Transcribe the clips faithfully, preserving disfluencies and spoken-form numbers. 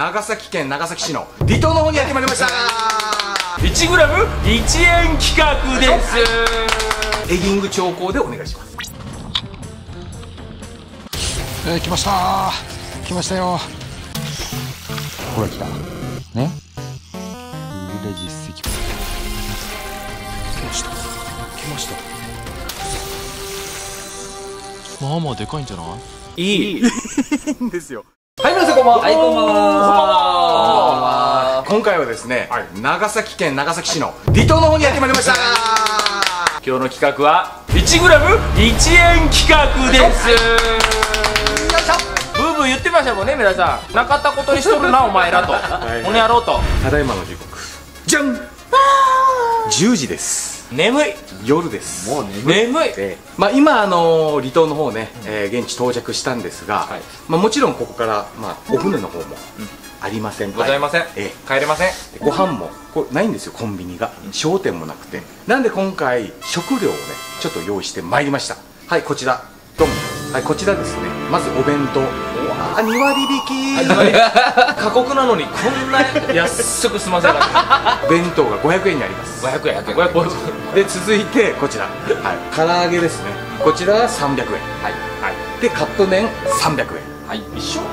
長崎県長崎市の離島の方にやってまいりました。いちグラムいちえん企画です。エギング調光でお願いします。えー、来ましたー、来ましたよ。これ来たね。売れ実績来ました、来ました。まあまあでかいんじゃない？いいいんですよ。はい、皆さんこんばんは。はい、こんばんは。今回はですね、長崎県長崎市の離島の方にやってまいりました。今日の企画は いちグラムいちえん企画です。ブーブー言ってましたもんね、皆さん。なかったことにしとるな、お前らと。この野郎と。ただいまの時刻、じゃん。じゅうじです。眠い。夜です。もう眠い。まあ、今、あの、離島の方ね、現地到着したんですが。まあ、もちろん、ここから、まあ、お船の方も。ありません。ございません。帰れません。ご飯も、こう、ないんですよ、コンビニが。商店もなくて。なんで、今回、食料をね、ちょっと用意してまいりました。はい、こちら。どうも。はい、こちらですね、まずお弁当、あ、にわりびき、過酷なのにこんなに安く済ませなくて、弁当がごひゃくえんになります。ごひゃくえん、ごひゃくえんで、続いてこちら、はい、唐揚げですね。こちらはさんびゃくえん、はいはいで、カップ麺さんびゃくえん、はい、一緒、は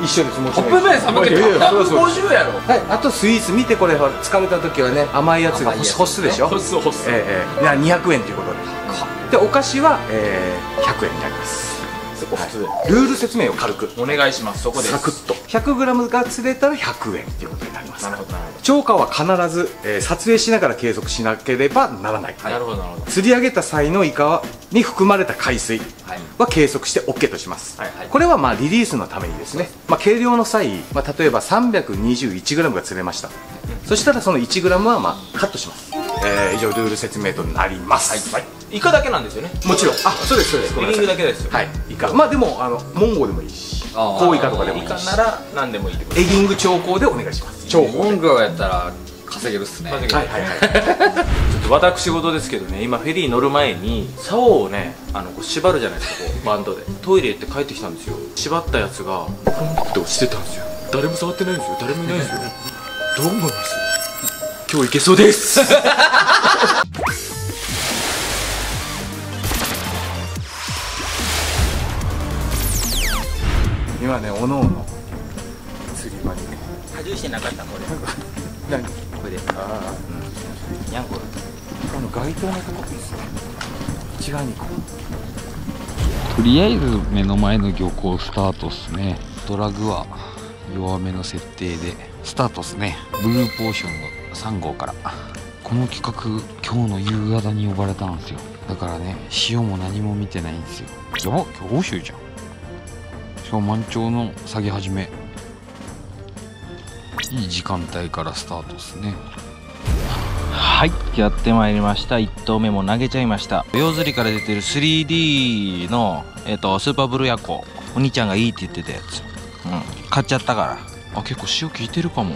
い、一緒です。もちろんカップ麺さんびゃくえん、ひゃくごじゅうえんやろ。はい、あとスイーツ見て、これ疲れた時はね、甘いやつが欲すでしょ、欲す欲す、ええ、にひゃくえんということで、で、お菓子はひゃくえんになります。ルール説明を軽くお願いします。そこでサクッと ひゃくグラム が釣れたらひゃくえんということになります。釣果は必ず、えー、撮影しながら計測しなければならない。釣り上げた際のイカに含まれた海水は計測して OK とします。これはまあリリースのためにですね、まあ、計量の際、まあ、例えば さんびゃくにじゅういちグラム が釣れました。そしたらその いちグラム はまあカットします。えー、以上ルール説明となります。はい、イカだけなんですよね。もちろん。あ、そうですそうです。エギングだけですよ。はい。イカ。まあでもあのモンゴーでもいいし、コウイカとかでもいいし。イカなら何でもいいってこと。エギング調光でお願いします。調光。モンゴーやったら稼げるっすね。はいはいはい。ちょっと私事ですけどね、今フェリー乗る前に竿をね、あの縛るじゃないですか、こうバンドで。トイレ行って帰ってきたんですよ。縛ったやつがポンって落ちてたんですよ。誰も触ってないんですよ。誰もいないんですよ。どう思います？今日いけそうです。今ね、おのおの釣り場にね。補充してなかったこれ。何？これです。ああ。にゃんこ。この街灯のとこですね。違うにこ。とりあえず目の前の漁港スタートっすね。ドラグは弱めの設定でスタートっすね。ブルーポーションのさんごうから。この企画今日の夕方に呼ばれたんですよ。だからね、潮も何も見てないんですよ。やば、今日欧州じゃん。しかも満潮の下げ始め、いい時間帯からスタートですね。はい、やってまいりました。いち投目も投げちゃいました。ヨウ釣りから出てる スリーディー の、えー、とスーパーブルーヤコ、お兄ちゃんがいいって言ってたやつ、うん、買っちゃったから。あ、結構潮効いてるかも。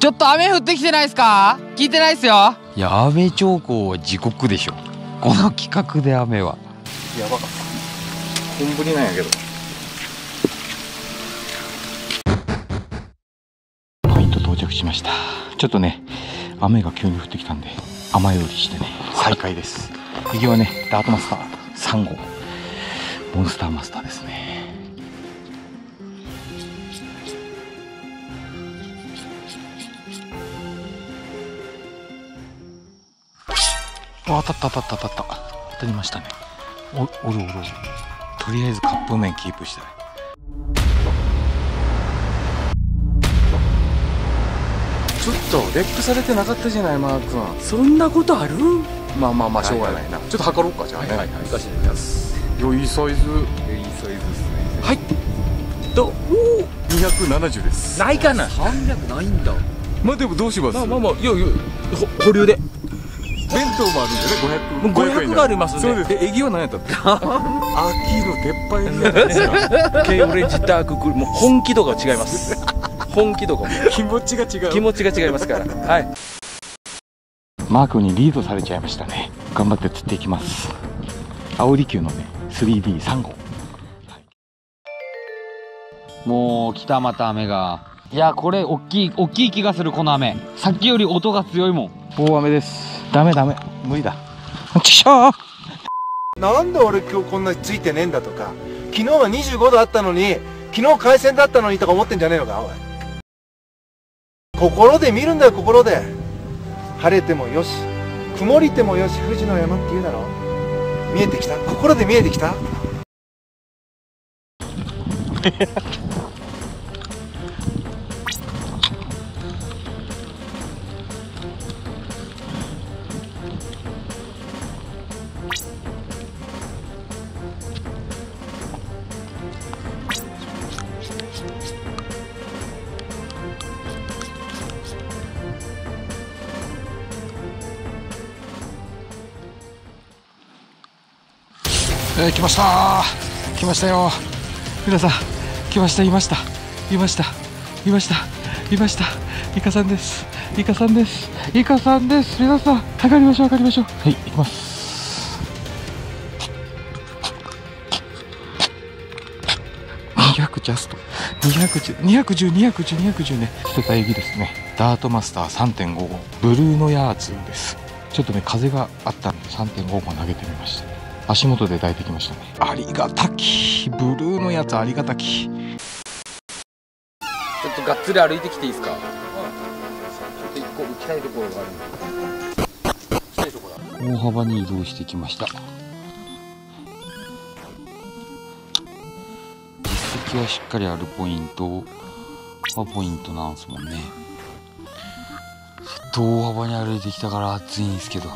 ちょっと雨降ってきてないですか？聞いてないですよ。いや、雨兆候は地獄でしょ、この企画で。雨はやばかった、本降りなんやけど。ポイント到着しました。ちょっとね、雨が急に降ってきたんで雨宿りしてね、再開です。右はね、ダートマスターさんごう、モンスターマスターですね。あ、当たった当たった当たった、当たりましたね。お、おるおるおる。とりあえずカップ麺キープしたい。ちょっとレップされてなかったじゃない、マー君。そんなことある？まあまあまあ、しょうがないな。ちょっと測ろうか、じゃあね。はいはい、難しいです。良いサイズ。良いサイズですね。はい。どう？にひゃくななじゅうです。ないかな。さんびゃくないんだ。まあでもどうします？まあまあまあ、いやいや、保留で。弁当もあるんでね、ごひゃくごひゃくがありますね。そうです。え、エギは何やったって秋の鉄板エギやったね。ケオレジターククル、もう本気度が違います。本気度が気持ちが違う、気持ちが違いますから。はい、マー君にリードされちゃいましたね。頑張って釣っていきます。青利休のね、スリーディーさんごう。もう来た、また雨が。いや、これ大きい、大きい気がする。この雨、さっきより音が強いもん。大雨です。ダメダメ、無理だ。ちしょー、なんで俺今日こんなについてねえんだとか、昨日はにじゅうごどあったのに、昨日海鮮だったのにとか思ってんじゃねえのか。おい、心で見るんだよ、心で。晴れてもよし、曇りてもよし、富士の山って言うだろ。見えてきた、心で見えてきた。えー、来ましたー、来ましたよ皆さん、来ました、いました、いました、いました、いました、イカさんです、イカさんです、イカさんです。皆さん、かかりましょう、かかりましょう。はい、行きます。にひゃくジャスト、にひゃくじゅう、にひゃくじゅう、にひゃくじゅうね、捨てた意義ですね。ダートマスター さんてんごご ブルーノヤーツです。ちょっとね、風があったんで さんてんごご 投げてみました。足元で抱いてきましたね。ありがたき、ブルーのやつありがたき。ちょっとがっつり歩いてきていいですか。ちょっと一個行きたいところがある。大幅に移動してきました。実績はしっかりあるポイントはポイントなんですもんね。ちょっと大幅に歩いてきたから暑いんですけど。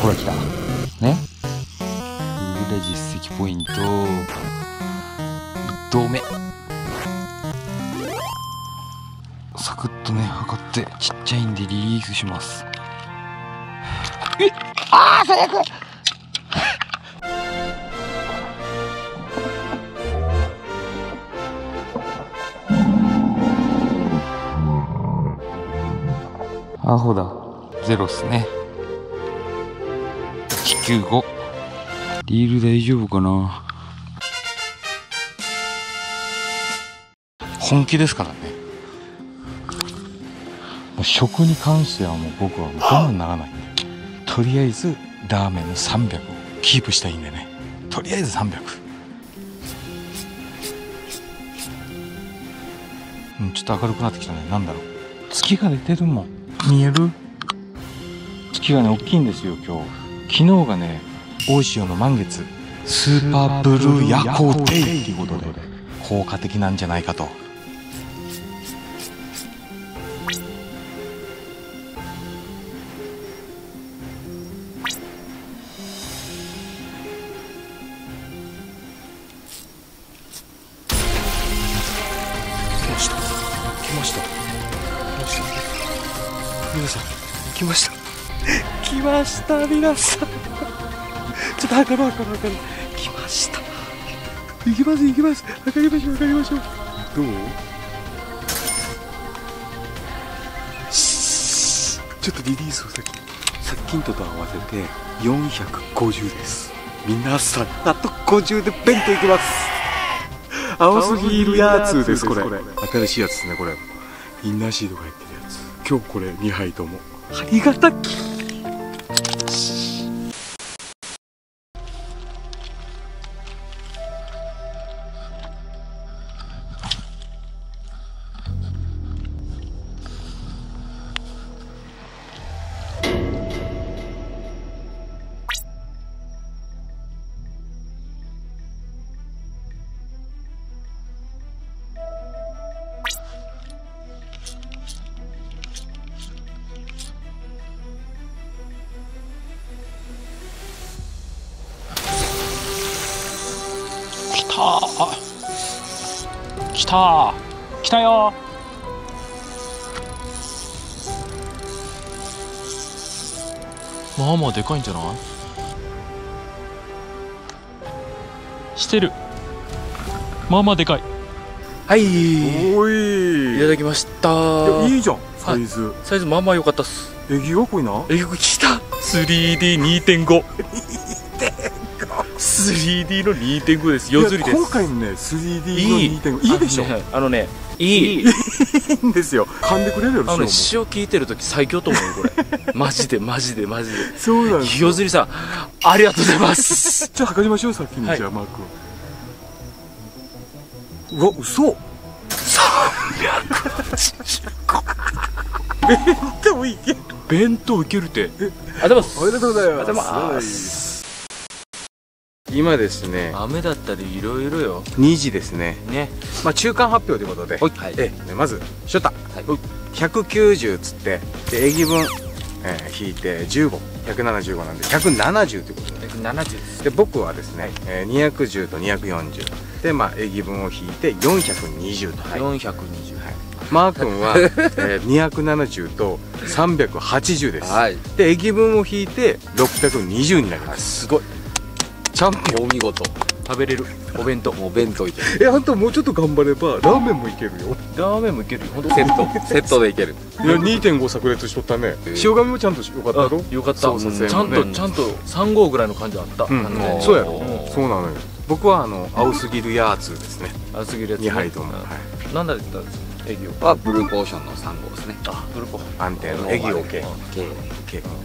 ほら来たね。グレ実績ポイントいっとうめ、サクッとね測って、ちっちゃいんでリリースします。えっ、ああ最悪。アホだ、ゼロっすね。いちきゅうご、リール大丈夫かな。本気ですからね。もう食に関してはもう僕は我慢ならないんで、とりあえずラーメンのさんびゃくをキープしたいんでね。とりあえずさんびゃく、うん、ちょっと明るくなってきたね。なんだろう、月が出てるもん。見える？月がね、大きいんですよ今日。昨日がね、大潮の満月、スーパーブルー夜光デイということで効果的なんじゃないかと。来ました、来ました、来ました。皆さん、来ました来ました皆さんちょっと測ろう、測ろう、測ろう。来ました、行きます、行きます、測りましょう、測りましょう。どう？ちょっとリリースを先さっきんとと合わせてよんひゃくごじゅうです。皆さん、あとごじゅうでベンと行きます。青すぎるやつです。これ新しいやつですね。これインナーシードが入ってる。今日これにはいともありがたき。あ、来た来たよ。まあまあでかいんじゃない？してる。まあまあでかい。はいおい、いただきました。 い, いいじゃんサイズ、サイズまあまあ良かったっす。えぎが濃いな。えぎがきた スリーディーにてんご スリーディー の にてんご です。よずりです。今回のね スリーディー の にてんご いいでしょ。あのねいいんですよ。噛んでくれるよ。あの詩を聞いてるとき最強と思うこれ。マジでマジでマジで。そうなんですよ。よずりさんありがとうございます。じゃあ測りましょう先に。じゃあマー君。うわ嘘。さんびゃくはちじゅうご。弁当いける。弁当いけるって。ありがとうございます。ありがとうございます。今ですね、雨だったりいろいろよ。にじですね。ね、まあ中間発表ということで、はい、えまずショタ、はい、ひゃくきゅうじゅうつってでえぎ分、えー、引いてじゅうご、ひゃくななじゅうごなんでひゃくななじゅうということで、ひゃくななじゅうです。で僕はですね、はい、えー、にひゃくじゅうとにひゃくよんじゅうでまあえぎ分を引いてよんひゃくにじゅうと、はい、よんひゃくにじゅう、はい、マー君は、えー、にひゃくななじゅうとさんびゃくはちじゅうです。はい、でえぎ分を引いてろっぴゃくにじゅうになります。はい、すごい。チャンピオン、お見事。食べれるお弁当、もう弁当いける。え、あんたもうちょっと頑張ればラーメンもいけるよ。ラーメンもいけるよ。本当セットセットでいける。いや にてんご 炸裂しとったね。塩紙もちゃんとよかったろ。よかった。ちゃんとちゃんとさん号ぐらいの感じあった。そうやろ。そうなのよ。僕はあの青すぎるやつですね。青すぎるやつにはいとも。何だったんですか。エギオはブルーポーションのさん号ですね。あ、ブルーポーション安定のエギオ系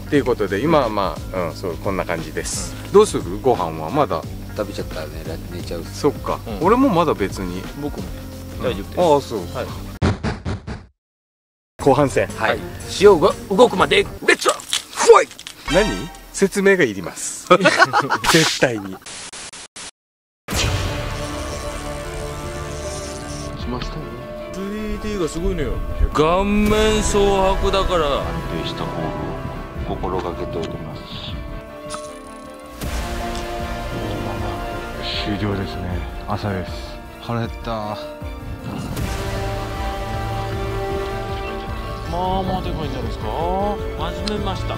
ということで、今はまあそうこんな感じです。どうするご飯は。まだ食べちゃったらね、寝ちゃう。そっか、俺もまだ別に。僕も大丈夫です。ああそう。後半戦、はい、潮が動くまでレッツファイト。何説明がいります。絶対に来ましたよ。スリーディー がすごいのよ。顔面蒼白だから安定したフォームを心がけております。終了ですね。朝です。腹減った。まあまあでかいんじゃないですか。始めました。